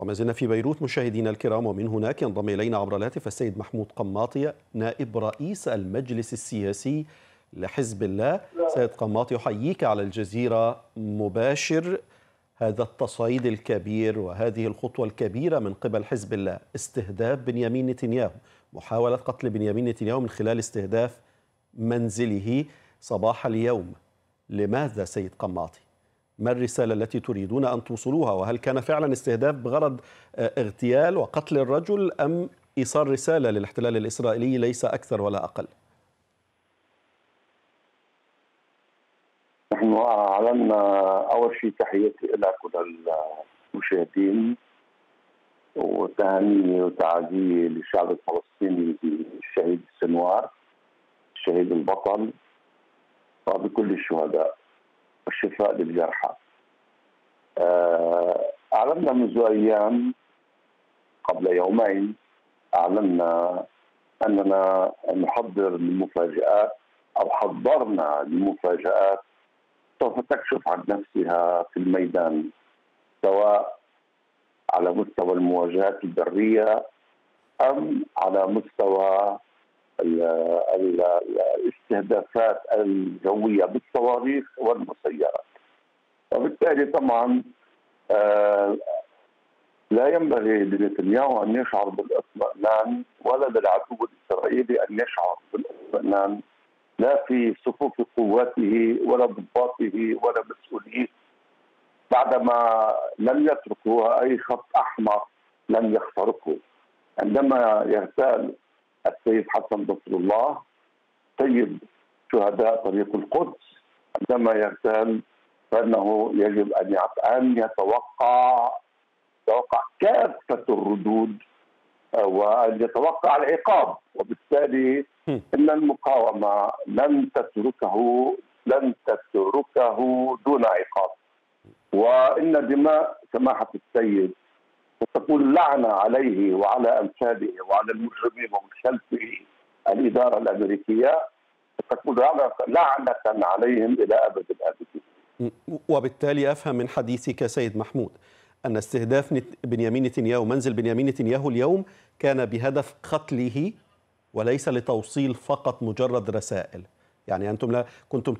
وما زلنا في بيروت مشاهدينا الكرام، ومن هناك ينضم إلينا عبر الهاتف السيد محمود قماطي نائب رئيس المجلس السياسي لحزب الله. سيد قماطي أحييك على الجزيرة مباشر. هذا التصعيد الكبير وهذه الخطوة الكبيرة من قبل حزب الله، استهداف بنيامين نتنياهو، محاولة قتل بنيامين نتنياهو من خلال استهداف منزله صباح اليوم، لماذا سيد قماطي؟ ما الرسالة التي تريدون أن توصلوها؟ وهل كان فعلا استهداف بغرض اغتيال وقتل الرجل أم إيصال رسالة للاحتلال الإسرائيلي ليس أكثر ولا أقل؟ نحن أعلن أول شيء تحياتي إلى كل المشاهدين وتهاني وتعزية للشعب الفلسطيني بالشهيد السنوار، الشهيد البطل، وبكل الشهداء والشفاء للجرحى. أعلنا منذ أيام، قبل يومين أعلنا أننا نحضر لمفاجآت أو حضرنا لمفاجآت سوف تكشف عن نفسها في الميدان، سواء على مستوى المواجهات البرية أم على مستوى الاستهدافات الجوية بالصواريخ والمسيرات. وبالتالي طبعا لا ينبغي لنتنياهو أن يشعر بالاطمئنان ولا للعدو الإسرائيلي أن يشعر بالاطمئنان، لا في صفوف قواته ولا ضباطه ولا مسؤوليه، بعدما لم يتركوا أي خط أحمر لم يخترقوا. عندما يغتال السيد حسن نصر الله سيد شهداء طريق القدس، عندما يغتال فإنه يجب أن يتوقع كافة الردود وأن يتوقع العقاب. وبالتالي إن المقاومة لن تتركه دون عقاب، وإن دماء سماحة السيد ستكون لعنة عليه وعلى أمثاله وعلى المجرمين ومن خلفه الإدارة الأمريكية، ستكون لعنة عليهم إلى أبد الآبدين. وبالتالي أفهم من حديثك سيد محمود أن استهداف بنيامين نتنياهو، منزل بنيامين نتنياهو اليوم، كان بهدف قتله وليس لتوصيل فقط مجرد رسائل. يعني أنتم لا كنتم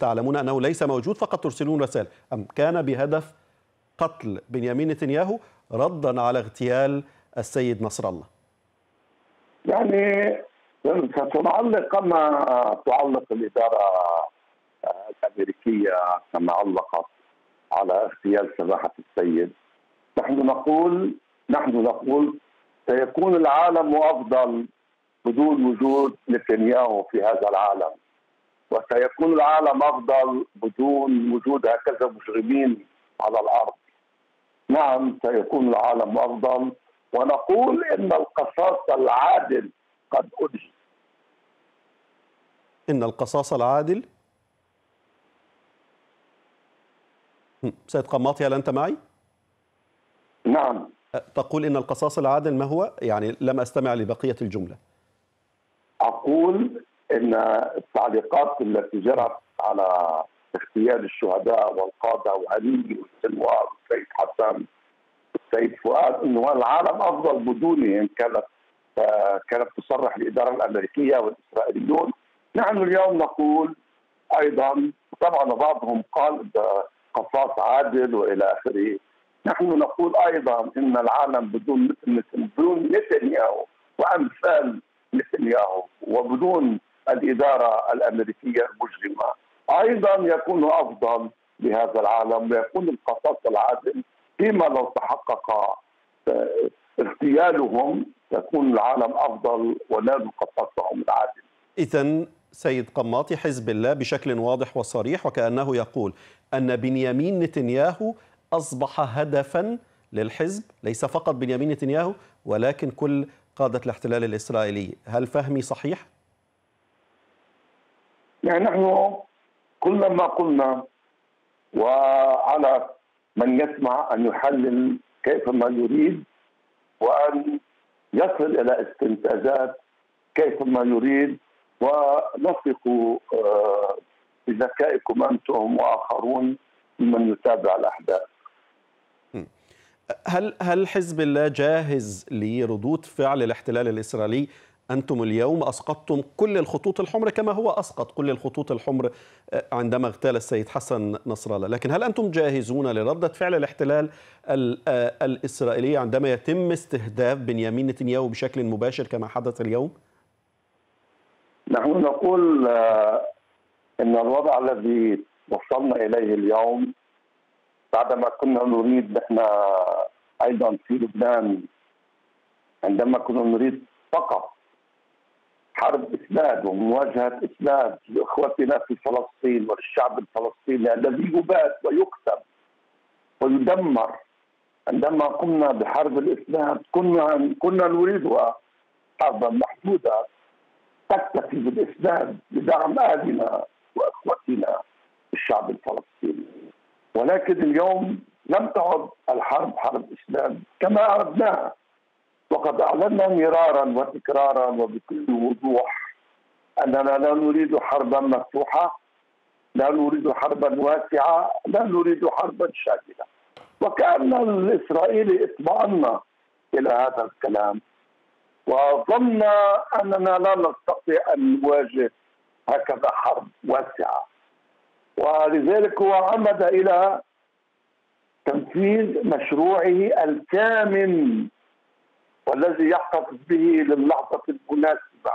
تعلمون أنه ليس موجود فقط ترسلون رسائل، أم كان بهدف قتل بنيامين نتنياهو ردا على اغتيال السيد نصر الله؟ يعني ستعلق كما تعلق الإدارة الأمريكية كما علقت على اغتيال سماحة السيد. نحن نقول سيكون العالم أفضل بدون وجود نتنياهو في هذا العالم، وسيكون العالم أفضل بدون وجود هكذا مجرمين على الأرض. نعم سيكون العالم أفضل، ونقول إن القصاص العادل قد أنهي. إن القصاص العادل. سيد قماطي هل أنت معي؟ نعم. تقول إن القصاص العادل ما هو؟ يعني لم أستمع لبقية الجملة. أقول إن التعليقات التي جرت على اغتيال الشهداء والقادة وعلي والسنوار والسيد حسن والسيد فؤاد إنه العالم أفضل بدونهم كانت تصرح الإدارة الأمريكية والإسرائيليون. نحن اليوم نقول أيضا، طبعا بعضهم قال قصاص عادل والى اخره، نحن نقول ايضا ان العالم بدون نتنياهو وامثال نتنياهو وبدون الاداره الامريكيه المجرمه ايضا يكون افضل لهذا العالم، ويكون القصاص العادل فيما لو تحقق اغتيالهم يكون العالم افضل ونال قصاصهم العادل. اذا سيد قماطي حزب الله بشكل واضح وصريح وكأنه يقول أن بنيامين نتنياهو أصبح هدفا للحزب، ليس فقط بنيامين نتنياهو ولكن كل قادة الاحتلال الإسرائيلي. هل فهمي صحيح؟ يعني نحن كل ما قلنا، وعلى من يسمع أن يحلل كيفما يريد وأن يصل إلى استنتاجات كيفما يريد، ونثق بذكائكم أنتم وآخرون ممن يتابع الأحداث. هل حزب الله جاهز لردود فعل الاحتلال الإسرائيلي؟ أنتم اليوم أسقطتم كل الخطوط الحمر كما هو أسقط كل الخطوط الحمر عندما اغتال السيد حسن نصر الله، لكن هل أنتم جاهزون لردة فعل الاحتلال الإسرائيلي عندما يتم استهداف بنيامين نتنياهو بشكل مباشر كما حدث اليوم؟ نحن نقول إن الوضع الذي وصلنا إليه اليوم بعدما كنا نريد، نحن أيضا في لبنان عندما كنا نريد فقط حرب إسناد ومواجهة إسناد لإخوتنا في فلسطين وللشعب الفلسطيني الذي يبات ويكتب ويدمر، عندما قمنا بحرب الإسناد كنا نريدها حربا محدودة تكتفي بالإسناد لدعم أهلنا وإخوتنا الشعب الفلسطيني، ولكن اليوم لم تعد الحرب حرب إسناد كما أردناها، وقد أعلنا مرارا وتكرارا وبكل وضوح أننا لا نريد حربا مفتوحة، لا نريد حربا واسعة، لا نريد حربا شاملة، وكأن الإسرائيلي اطمأن إلى هذا الكلام وظننا أننا لا نستطيع أن نواجه هكذا حرب واسعة، ولذلك هو عمد إلى تنفيذ مشروعه الكامن والذي يحتفظ به للحظة المناسبة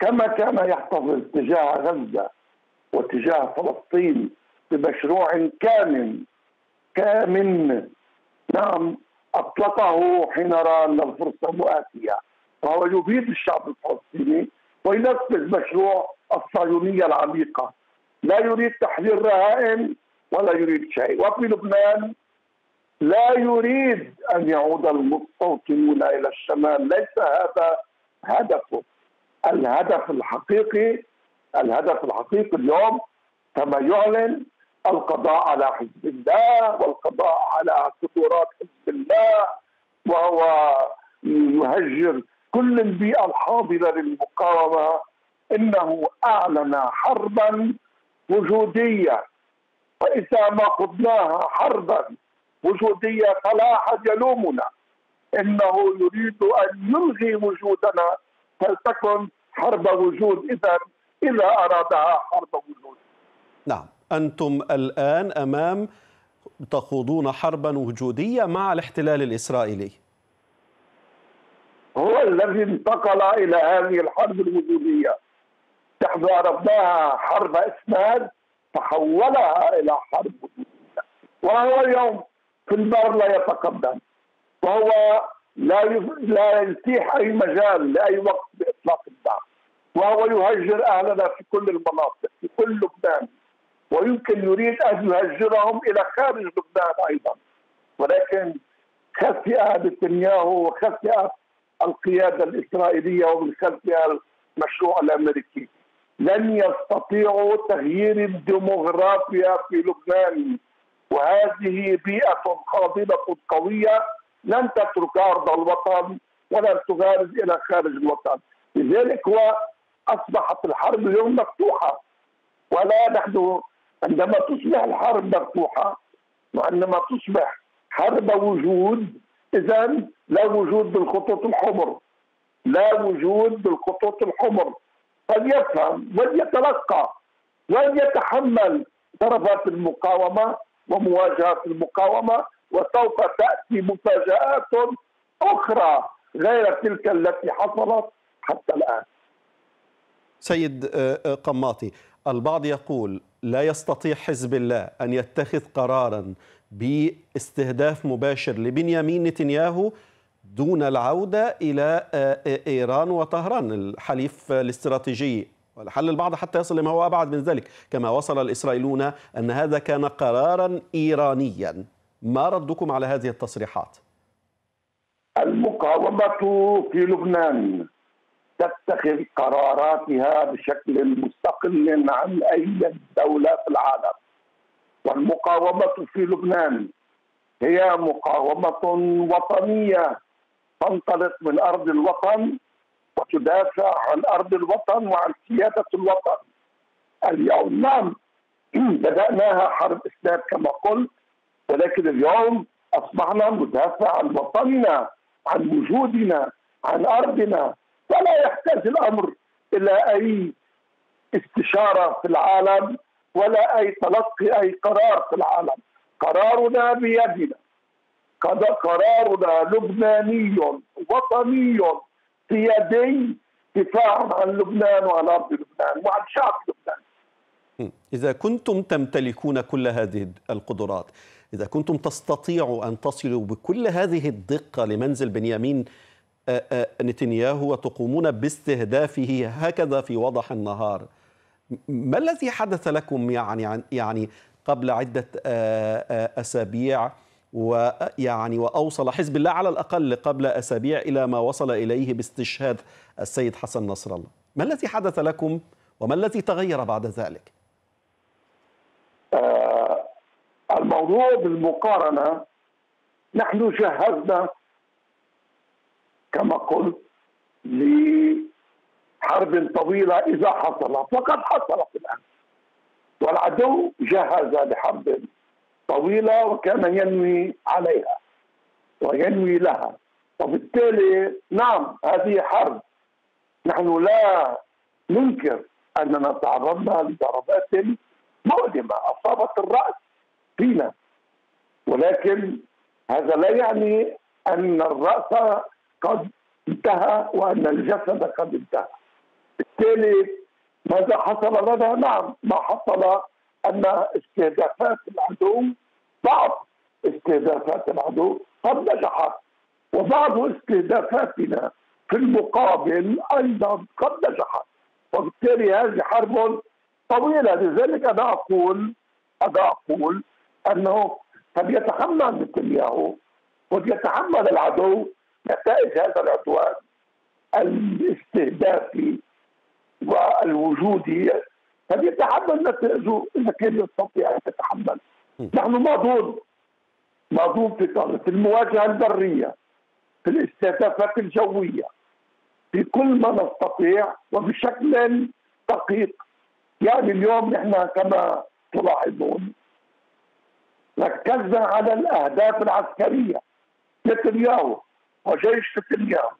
كما كان يحتفظ تجاه غزة وتجاه فلسطين بمشروع كامن نعم أطلقه حين رأى أن الفرصة مؤاتية، فهو يبيد الشعب الفلسطيني وينفذ مشروع الصهيونية العميقة، لا يريد تحرير رهائن ولا يريد شيء، وفي لبنان لا يريد أن يعود المستوطنون إلى الشمال، ليس هذا هدفه، الهدف الحقيقي اليوم كما يعلن القضاء على حزب الله والقضاء على قدرات حزب الله، وهو يهجر كل البيئة الحاضرة للمقاومة، إنه أعلن حربا وجودية، وإذا ما خضناها حربا وجودية فلا أحد يلومنا، إنه يريد أن يلغي وجودنا، فلتكن حرب وجود إذا أرادها حرب وجود. نعم، أنتم الآن تخوضون حربا وجودية مع الاحتلال الإسرائيلي. هو الذي انتقل إلى هذه الحرب الوجودية، نحن أردناها حرب إسناد تحولها إلى حرب وجودية، وهو اليوم في النار لا يتقدم، وهو لا يتيح أي مجال لأي وقت بإطلاق النار، وهو يهجر أهلنا في كل المناطق في كل لبنان، ويمكن يريد أن يهجرهم إلى خارج لبنان أيضا، ولكن خسئ نتنياهو وخسئ القيادة الإسرائيلية ومن خلفها المشروع الأمريكي، لن يستطيعوا تغيير الديموغرافيا في لبنان، وهذه بيئة خاضبة قوية لن تترك أرض الوطن ولن تغادر إلى خارج الوطن، لذلك أصبحت الحرب اليوم مفتوحة، ولا نحن عندما تصبح الحرب مفتوحة وعندما تصبح حرب وجود، إذا لا وجود بالخطوط الحمر، لا وجود بالخطوط الحمر، فليفهم وليتلقى وليتحمل ضربات المقاومة ومواجهة المقاومة، وسوف تأتي مفاجآت أخرى غير تلك التي حصلت حتى الآن. سيد قماطي، البعض يقول لا يستطيع حزب الله أن يتخذ قرارا باستهداف مباشر لبنيامين نتنياهو دون العودة إلى إيران وطهران الحليف الاستراتيجي، ولعل البعض حتى يصل لما هو أبعد من ذلك كما وصل الإسرائيليون أن هذا كان قرارا إيرانيا، ما ردكم على هذه التصريحات؟ المقاومة في لبنان تتخذ قراراتها بشكل مستقل عن أي دولة في العالم، والمقاومة في لبنان هي مقاومة وطنية تنطلق من أرض الوطن وتدافع عن أرض الوطن وعن سيادة الوطن. اليوم نعم بدأناها حرب إسناد كما قلت، ولكن اليوم أصبحنا ندافع عن وطننا، عن وجودنا، عن أرضنا، ولا يحتاج الأمر إلى أي استشارة في العالم ولا أي تلقي أي قرار في العالم. قرارنا بيدنا، قرارنا لبناني وطني سيادي دفاعا عن لبنان وعن أرض لبنان وعن شعب لبنان. إذا كنتم تمتلكون كل هذه القدرات، إذا كنتم تستطيعوا أن تصلوا بكل هذه الدقة لمنزل بنيامين نتنياهو وتقومون باستهدافه هكذا في وضح النهار، ما الذي حدث لكم يعني قبل عدة أسابيع، ويعني وأوصل حزب الله على الأقل قبل أسابيع إلى ما وصل إليه باستشهاد السيد حسن نصر الله؟ ما الذي حدث لكم وما الذي تغير بعد ذلك؟ الموضوع بالمقارنة، نحن جهزنا كما قلت لحرب طويلة إذا حصلت، فقد حصلت الآن، والعدو جهز لحرب طويلة وكان ينوي عليها وينوي لها، وبالتالي نعم هذه حرب. نحن لا ننكر أننا تعرضنا لضربات مؤلمة أصابت الرأس فينا، ولكن هذا لا يعني أن الرأس قد انتهى وأن الجسد قد انتهى. بالتالي ماذا حصل لنا؟ نعم ما حصل أن استهدافات العدو، بعض استهدافات العدو قد نجحت، وبعض استهدافاتنا في المقابل أيضا قد نجحت، وبالتالي هذه حرب طويلة. لذلك أنا أقول أنه قد يتحمل نتنياهو ويتحمل العدو نتائج هذا العدوان الاستهدافي والوجودي، قد يتحمل نتائجه لكن يستطيع أن يتحمل. نحن ماضون في المواجهة البرية، في الاستهدافات الجوية، في كل ما نستطيع وبشكل دقيق. يعني اليوم نحن كما تلاحظون ركزنا على الأهداف العسكرية. نتنياهو وجيش نتنياهو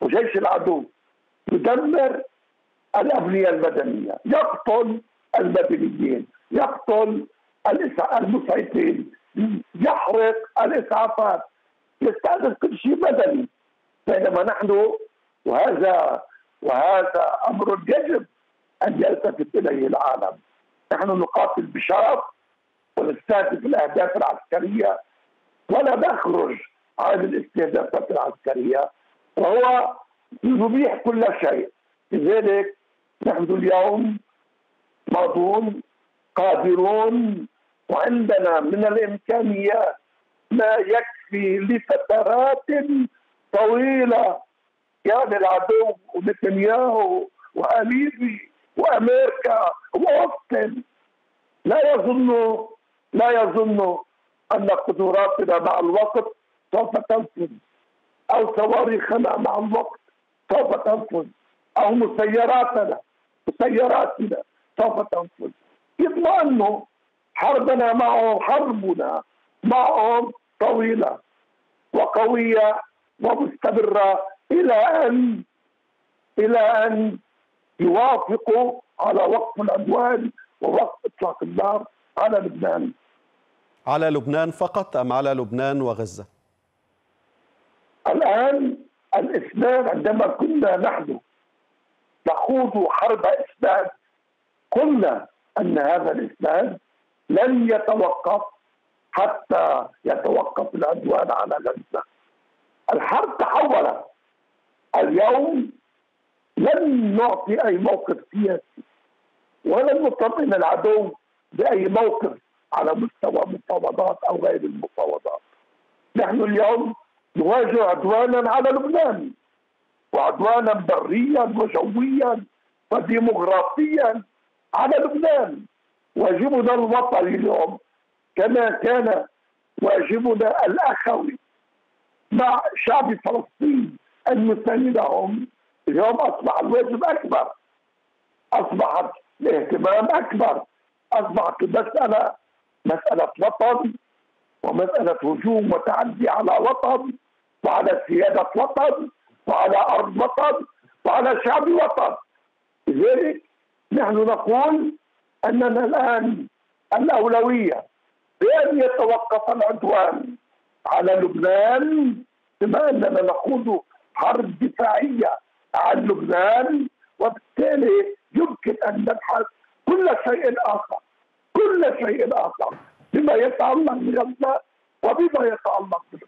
وجيش العدو يدمر الأبنية المدنية، يقتل المدنيين، يقتل المسعفين، يحرق الإسعافات، يستهدف كل شيء مدني، بينما نحن وهذا أمر يجب أن يلتفت إليه العالم. نحن نقاتل بشرف ونستهدف الأهداف العسكرية ولا نخرج عن الاستهدافات العسكرية، وهو يبيح كل شيء. لذلك نحن اليوم ماضون قادرون وعندنا من الإمكانيات ما يكفي لفترات طويلة. يعني العدو ونتنياهو وحبيبي وأمريكا وأوستن لا يظن أن قدراتنا مع الوقت سوف تنفذ، أو صواريخنا مع الوقت سوف تنفذ، أو مسيراتنا سوف تنفذ. يطمئنوا حربنا معهم، حربنا معهم طويلة وقوية ومستمرة إلى أن يوافقوا على وقف العدوان ووقف إطلاق النار على لبنان. على لبنان فقط أم على لبنان وغزة؟ الآن الإسلام، عندما كنا نحن نخوض حرب إسلام قلنا أن هذا الإسلام لن يتوقف حتى يتوقف العدوان على غزة. الحرب تحولت، اليوم لن نعطي أي موقف سياسي ولن نطمئن العدو بأي موقف على مستوى المفاوضات أو غير المفاوضات. نحن اليوم نواجه عدوانا على لبنان، وعدوانا بريا وجويا وديمغرافيا على لبنان. واجبنا الوطني اليوم كما كان واجبنا الأخوي مع شعب فلسطين أن نساندهم، اليوم أصبح الواجب أكبر، أصبحت الاهتمام أكبر، أصبحت المسألة مسألة وطن ومسألة هجوم وتعدي على وطن وعلى سيادة وطن وعلى أرض وطن وعلى شعب وطن. لذلك نحن نقول أننا الآن الأولوية بأن يتوقف العدوان على لبنان، بما أننا نخوض حرب دفاعية عن لبنان، وبالتالي يمكن أن نبحث كل شيء آخر بما يتعلق بغزة وبما يتعلق بلبنان.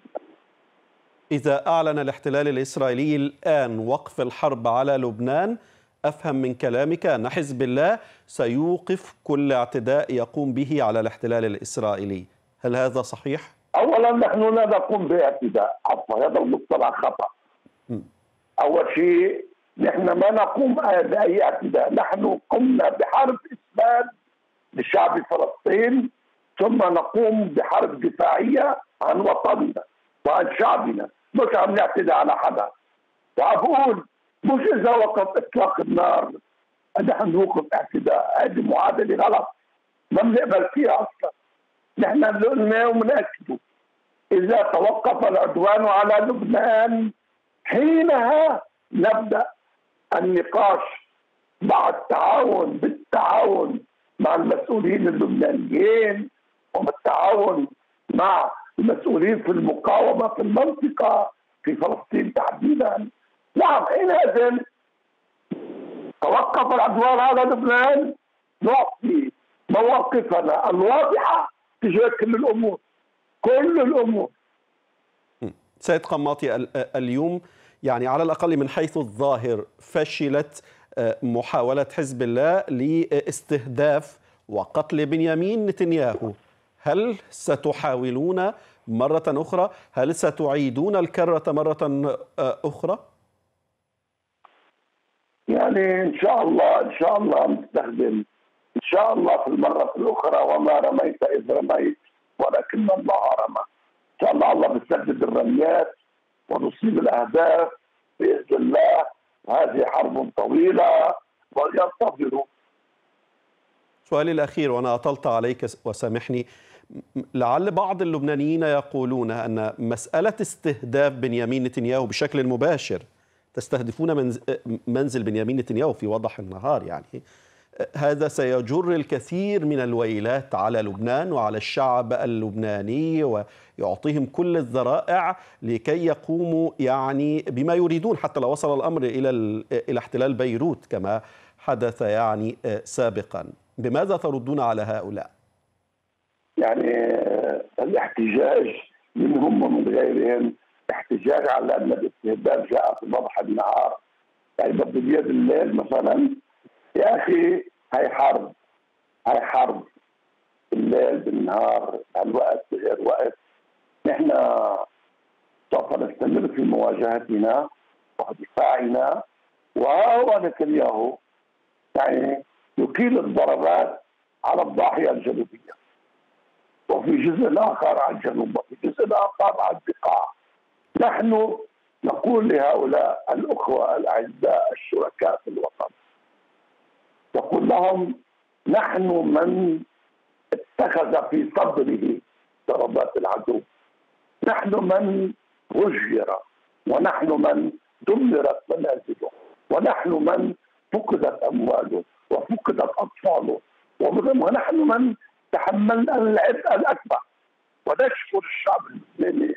إذا أعلن الاحتلال الإسرائيلي الآن وقف الحرب على لبنان، أفهم من كلامك أن حزب الله سيوقف كل اعتداء يقوم به على الاحتلال الإسرائيلي، هل هذا صحيح؟ أولا نحن لا نقوم باعتداء، هذا المصطلح خطأ. أول شيء نحن ما نقوم بأي اعتداء، نحن قمنا بحرب إثبات لشعب فلسطين، ثم نقوم بحرب دفاعية عن وطننا وعن شعبنا، مش عم نعتدى على حدا. وأقول مش إذا وقف إطلاق النار نحن نوقف اعتداء، هذه معادلة غلط ما بنقبل فيها أصلا. نحن قلنا وبنأكده إذا توقف العدوان على لبنان حينها نبدأ النقاش مع التعاون، بالتعاون مع المسؤولين اللبنانيين وبالتعاون مع المسؤولين في المقاومة في المنطقة في فلسطين تحديدا. نعم حينئذ توقف العدوان على لبنان نعطي مواقفنا الواضحة تجاه كل الأمور. سيد قماطي، اليوم يعني على الأقل من حيث الظاهر فشلت محاولة حزب الله لاستهداف وقتل بنيامين نتنياهو، هل ستحاولون مرة أخرى؟ هل ستعيدون الكرة مرة أخرى؟ يعني إن شاء الله نستخدم إن شاء الله في المرة الأخرى، وما رميت إذ رميت ولكن الله رمى. إن شاء الله الله بيسدد الرميات ونصيب الأهداف بإذن الله. هذه حرب طويلة ولينتظروا. سؤالي الأخير وأنا أطلت عليك وسامحني، لعل بعض اللبنانيين يقولون أن مسألة استهداف بنيامين نتنياهو بشكل مباشر، تستهدفون منزل بنيامين نتنياهو في وضح النهار، يعني هذا سيجر الكثير من الويلات على لبنان وعلى الشعب اللبناني ويعطيهم كل الذرائع لكي يقوموا يعني بما يريدون، حتى لو وصل الأمر إلى احتلال بيروت كما حدث يعني سابقا. بماذا تردون على هؤلاء؟ يعني الاحتجاج منهم ومن غيرهم احتجاج على أن الاستهداف جاء في وضح النهار، يعني بيد الليل مثلا. يا أخي هاي حرب بالليل بالنهار، الوقت غير وقت. نحن سوف نستمر في مواجهتنا ودفاعنا، ونتنياهو يعني يقيل الضربات على الضاحية الجنوبية، وفي جزء آخر على الجنوب، وفي جزء آخر على البقاع. نحن نقول لهؤلاء الأخوة الأعزاء الشركاء في الوطن، نقول لهم نحن من اتخذ في صدره ضربات العدو، نحن من هجر، ونحن من دمرت منازله، ونحن من فقدت أمواله وفقدت أطفاله، ونحن من تحملنا العبء الأكبر. ونشكر الشعب اللبناني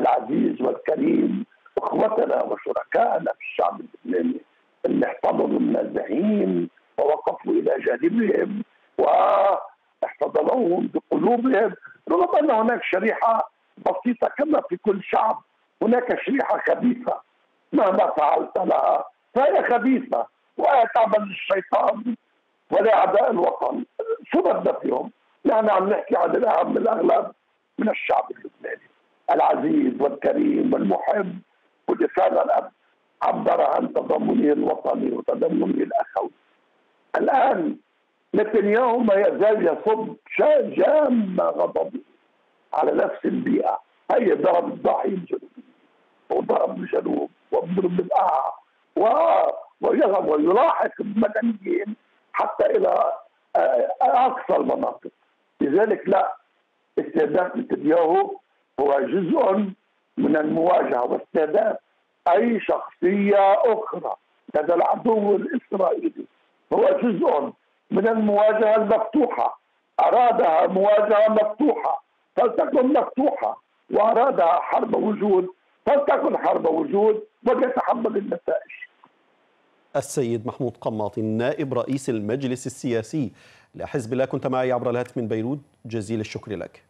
العزيز والكريم، إخوتنا وشركائنا في الشعب اللبناني اللي احتضنوا النازحين ووقفوا إلى جانبهم واحتضنوهم بقلوبهم، رغم أن هناك شريحة بسيطة كما في كل شعب، هناك شريحة خبيثة مهما فعلت لها فهي خبيثة وهي تعمل للشيطان ولأعداء الوطن. شو بدنا فيهم؟ نحن عم نحكي عن الأهم الأغلب من الشعب اللبناني العزيز والكريم والمحب، واللي فعلا عبر عن تضامنه الوطني وتضامنه الأخوي. الآن نتنياهو ما يزال يصب جام غضبي على نفس البيئة، هي ضرب الضاحية الجنوبية وضرب الجنوب وضرب القاع ويذهب ويلاحق المدنيين حتى إلى أقصى المناطق. لذلك لا، استهداف نتنياهو هو جزء من المواجهة واستهداف أي شخصية أخرى لدى العدو الإسرائيلي، هو جزء من المواجهة المفتوحة، أرادها مواجهة مفتوحة فلتكن مفتوحة، وأرادها حرب وجود فلتكن حرب وجود، وليتحمل النتائج. السيد محمود قماطي نائب رئيس المجلس السياسي لحزب الله، كنت معي عبر الهاتف من بيروت، جزيل الشكر لك.